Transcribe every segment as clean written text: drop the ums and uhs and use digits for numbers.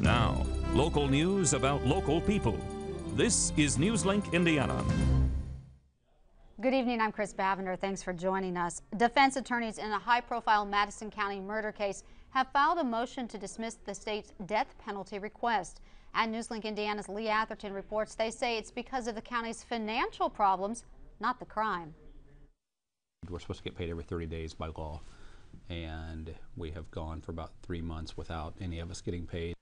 Now, local news about local people. This is NewsLink Indiana. Good evening, I'm Chris Bavender. Thanks for joining us. Defense attorneys in a high-profile Madison County murder case have filed a motion to dismiss the state's death penalty request. And NewsLink Indiana's Lee Atherton reports they say it's because of the county's financial problems, not the crime. We're supposed to get paid every 30 days by law, and we have gone for about 3 months without any of us getting paid.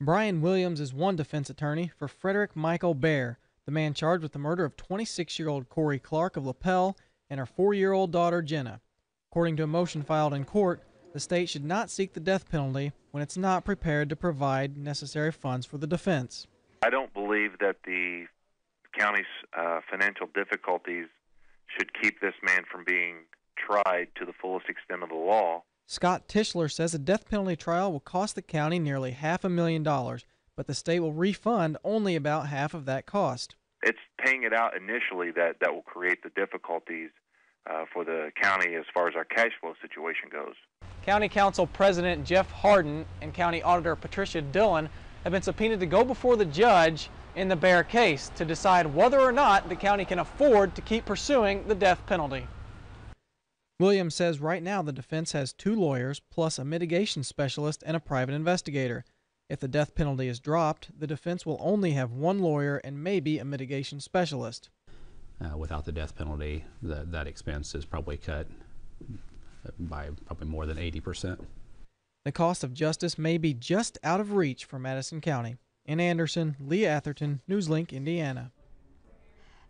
Brian Williams is one defense attorney for Frederick Michael Baer, the man charged with the murder of 26-year-old Corey Clark of Lapel and her 4-year-old daughter Jenna. According to a motion filed in court, the state should not seek the death penalty when it's not prepared to provide necessary funds for the defense. I don't believe that the county's financial difficulties should keep this man from being tried to the fullest extent of the law. Scott Tischler says a death penalty trial will cost the county nearly $500,000, but the state will refund only about half of that cost. It's paying it out initially that will create the difficulties for the county as far as our cash flow situation goes. County Council President Jeff Hardin and County Auditor Patricia Dillon have been subpoenaed to go before the judge in the Baer case to decide whether or not the county can afford to keep pursuing the death penalty. Williams says right now the defense has 2 lawyers plus a mitigation specialist and a private investigator. If the death penalty is dropped, the defense will only have 1 lawyer and maybe a mitigation specialist. Without the death penalty, that expense is probably cut by probably more than 80%. The cost of justice may be just out of reach for Madison County. In Anderson, Lee Atherton, NewsLink, Indiana.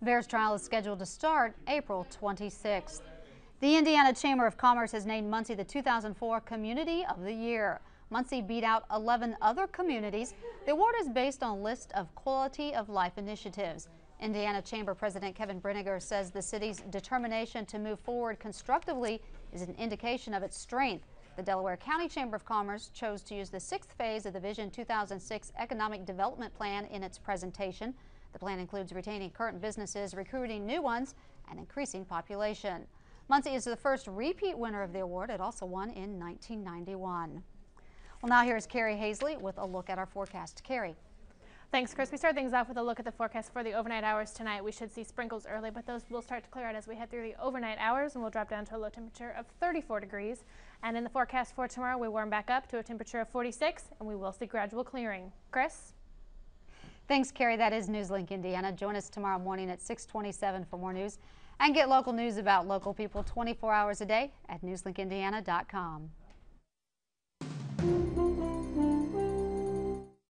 Baer's trial is scheduled to start April 26th. The Indiana Chamber of Commerce has named Muncie the 2004 Community of the Year. Muncie beat out 11 other communities. The award is based on a list of quality of life initiatives. Indiana Chamber President Kevin Brinegar says the city's determination to move forward constructively is an indication of its strength. The Delaware County Chamber of Commerce chose to use the 6th phase of the Vision 2006 Economic Development Plan in its presentation. The plan includes retaining current businesses, recruiting new ones, and increasing population. Muncie is the first repeat winner of the award. It also won in 1991. Well, now here's Carrie Hazley with a look at our forecast. Carrie. Thanks, Chris. We start things off with a look at the forecast for the overnight hours tonight. We should see sprinkles early, but those will start to clear out as we head through the overnight hours, and we'll drop down to a low temperature of 34 degrees. And in the forecast for tomorrow, we warm back up to a temperature of 46, and we will see gradual clearing. Chris? Thanks, Carrie. That is NewsLink Indiana. Join us tomorrow morning at 6:27 for more news, and get local news about local people 24 hours a day at newslinkindiana.com.